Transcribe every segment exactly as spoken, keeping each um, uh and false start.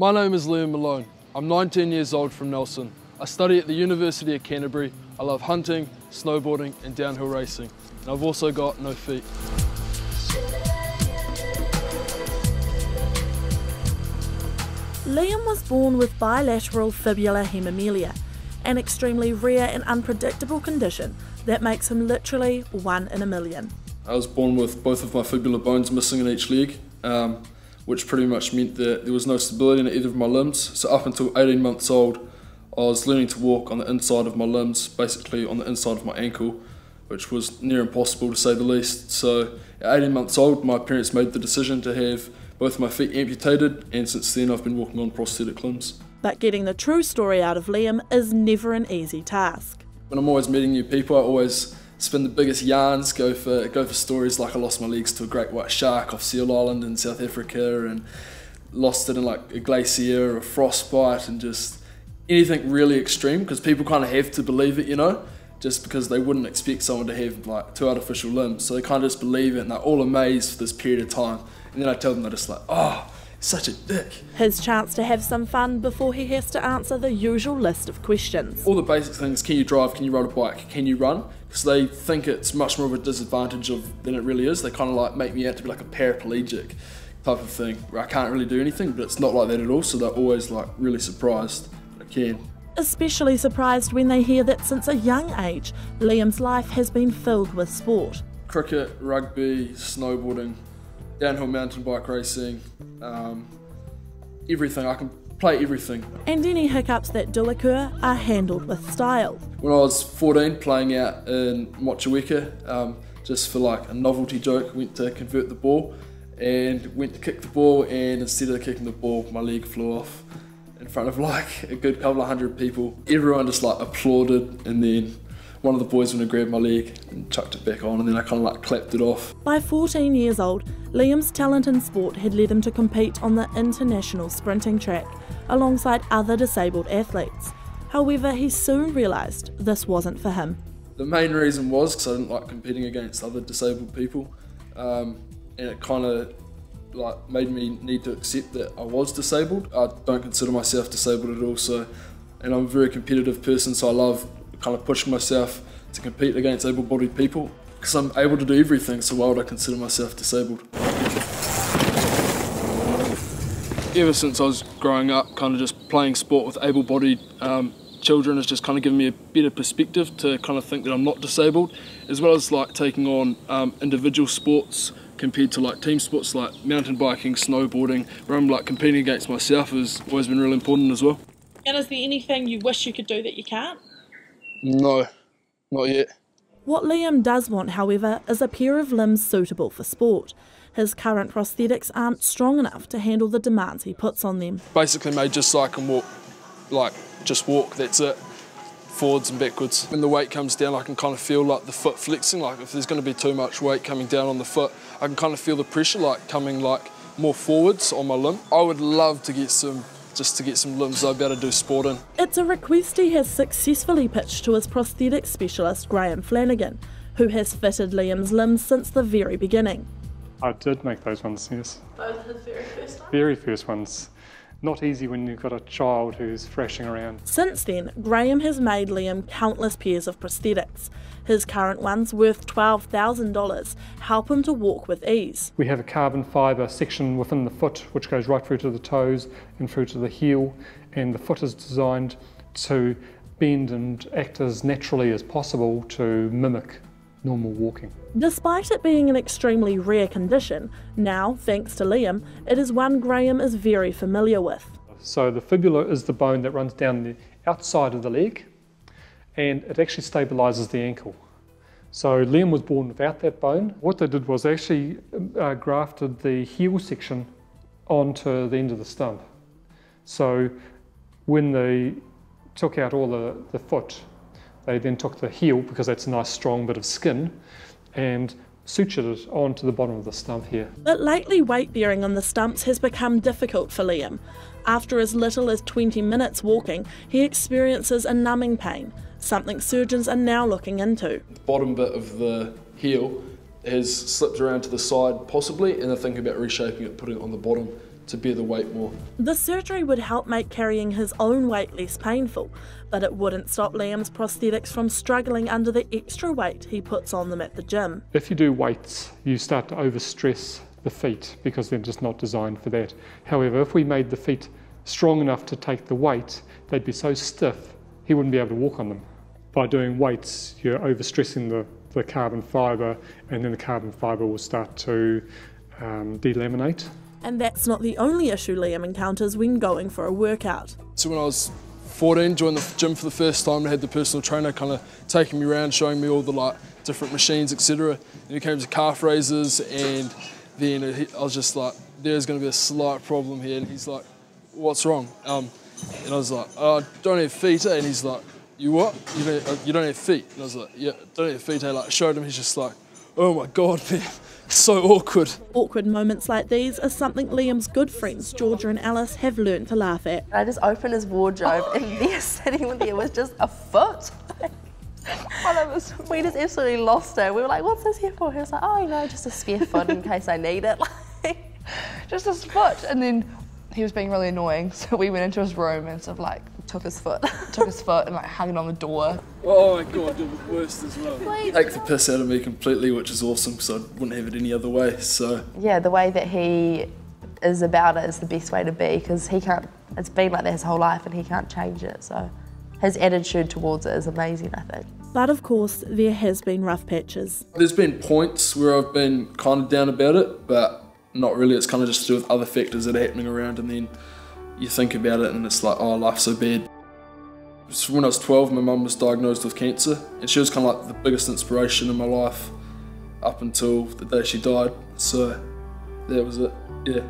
My name is Liam Malone. I'm nineteen years old from Nelson. I study at the University of Canterbury. I love hunting, snowboarding and downhill racing. And I've also got no feet. Liam was born with bilateral fibular hemimelia, an extremely rare and unpredictable condition that makes him literally one in a million. I was born with both of my fibular bones missing in each leg, um, which pretty much meant that there was no stability in either of my limbs. So up until eighteen months old, I was learning to walk on the inside of my limbs, basically on the inside of my ankle, which was near impossible to say the least. So at eighteen months old, my parents made the decision to have both my feet amputated, and since then I've been walking on prosthetic limbs. But getting the true story out of Liam is never an easy task. When I'm always meeting new people, I always spin the biggest yarns, go for go for stories like I lost my legs to a great white shark off Seal Island in South Africa, and lost it in like a glacier or a frostbite, and just anything really extreme, because people kind of have to believe it, you know, just because they wouldn't expect someone to have like two artificial limbs. So they kind of just believe it and they're all amazed for this period of time. And then I tell them they're just like, oh, such a dick. His chance to have some fun before he has to answer the usual list of questions. All the basic things: can you drive, can you ride a bike, can you run? Because they think it's much more of a disadvantage of, than it really is. They kind of like make me out to be like a paraplegic type of thing, where I can't really do anything, but it's not like that at all, so they're always like really surprised that I can. Especially surprised when they hear that since a young age, Liam's life has been filled with sport. Cricket, rugby, snowboarding, downhill mountain bike racing, um, everything. I can play everything. And any hiccups that do occur are handled with style. When I was fourteen, playing out in Motueka, um, just for like a novelty joke, went to convert the ball and went to kick the ball, and instead of kicking the ball, my leg flew off in front of like a good couple of hundred people. Everyone just like applauded, and then one of the boys went and grabbed my leg and chucked it back on, and then I kind of like clapped it off. By fourteen years old, Liam's talent in sport had led him to compete on the international sprinting track alongside other disabled athletes. However, he soon realised this wasn't for him. The main reason was because I didn't like competing against other disabled people, um, and it kind of like made me need to accept that I was disabled. I don't consider myself disabled at all, so, and I'm a very competitive person, so I love kind of pushing myself to compete against able-bodied people, because I'm able to do everything, so why would I consider myself disabled? Ever since I was growing up, kind of just playing sport with able-bodied um, children has just kind of given me a better perspective to kind of think that I'm not disabled, as well as like taking on um, individual sports compared to like team sports like mountain biking, snowboarding, where I'm like competing against myself has always been really important as well. And is there anything you wish you could do that you can't? No, not yet. What Liam does want, however, is a pair of limbs suitable for sport. His current prosthetics aren't strong enough to handle the demands he puts on them. Basically made just so I can walk, like just walk, that's it, forwards and backwards. When the weight comes down, I can kind of feel like the foot flexing, like if there's going to be too much weight coming down on the foot, I can kind of feel the pressure like coming like more forwards on my limb. I would love to get some just to get some limbs I'd be able to do sport in. It's a request he has successfully pitched to his prosthetic specialist Graeme Flanagan, who has fitted Liam's limbs since the very beginning. I did make those ones, yes. Those are his very first ones? Very first ones. Not easy when you've got a child who's thrashing around. Since then, Graeme has made Liam countless pairs of prosthetics. His current ones, worth twelve thousand dollars, help him to walk with ease. We have a carbon fibre section within the foot which goes right through to the toes and through to the heel, and the foot is designed to bend and act as naturally as possible to mimic normal walking. Despite it being an extremely rare condition, now, thanks to Liam, it is one Graeme is very familiar with. So the fibula is the bone that runs down the outside of the leg, and it actually stabilises the ankle. So Liam was born without that bone. What they did was actually uh, grafted the heel section onto the end of the stump. So when they took out all the, the foot, they then took the heel, because that's a nice strong bit of skin, and sutured it onto the bottom of the stump here. But lately weight bearing on the stumps has become difficult for Liam. After as little as twenty minutes walking, he experiences a numbing pain, something surgeons are now looking into. The bottom bit of the heel has slipped around to the side possibly, and they're thinking about reshaping it, putting it on the bottom to bear the weight more. The surgery would help make carrying his own weight less painful, but it wouldn't stop Liam's prosthetics from struggling under the extra weight he puts on them at the gym. If you do weights, you start to overstress the feet because they're just not designed for that. However, if we made the feet strong enough to take the weight, they'd be so stiff he wouldn't be able to walk on them. By doing weights, you're overstressing the, the carbon fibre, and then the carbon fibre will start to um, delaminate. And that's not the only issue Liam encounters when going for a workout. So when I was fourteen, joined the gym for the first time, I had the personal trainer kind of taking me around, showing me all the like different machines, et cetera. And it came to calf raises, and then it, I was just like, there's going to be a slight problem here. And he's like, what's wrong? Um, and I was like, oh, I don't have feet. And he's like, you what? You don't, you don't have feet? And I was like, yeah, don't have feet. I like, showed him, he's just like, oh my God, man. So awkward. Awkward moments like these are something Liam's good friends, Georgia and Alice, have learned to laugh at. I just opened his wardrobe oh. and there, sitting there was just a foot. Was, we just absolutely lost it. We were like, what's this here for? He was like, oh, you know, just a spare foot in case I need it. Like, just his foot. And then he was being really annoying, so we went into his room and sort of like took his foot, took his foot and like hugged on the door. Oh my God, it was worse as well. He took the piss out of me completely, which is awesome because I wouldn't have it any other way. So yeah, the way that he is about it is the best way to be because he can't. It's been like that his whole life, and he can't change it. So his attitude towards it is amazing, I think. But of course, there has been rough patches. There's been points where I've been kind of down about it, but not really. It's kind of just to do with other factors that are happening around, and then you think about it and it's like, oh, life's so bad. So when I was twelve, my mum was diagnosed with cancer, and she was kind of like the biggest inspiration in my life up until the day she died. So that was it, yeah.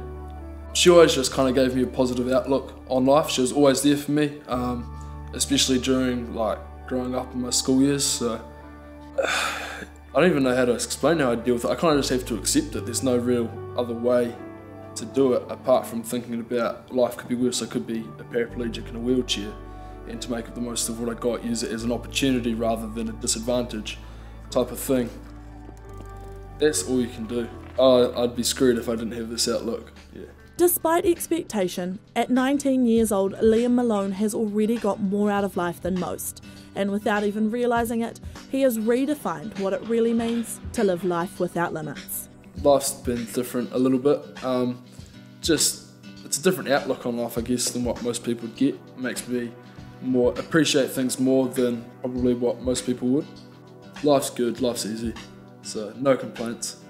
She always just kind of gave me a positive outlook on life. She was always there for me, um, especially during like growing up in my school years. So I don't even know how to explain how I deal with it. I kind of just have to accept it. There's no real other way to do it apart from thinking about life could be worse. I could be a paraplegic in a wheelchair, and to make the most of what I got, use it as an opportunity rather than a disadvantage type of thing. That's all you can do. Oh, I'd be screwed if I didn't have this outlook. Yeah. Despite expectation, at nineteen years old, Liam Malone has already got more out of life than most, and without even realising it, he has redefined what it really means to live life without limits. Life's been different a little bit. Um, just, it's a different outlook on life, I guess, than what most people get. It makes me more appreciate things more than probably what most people would. Life's good, life's easy, so no complaints.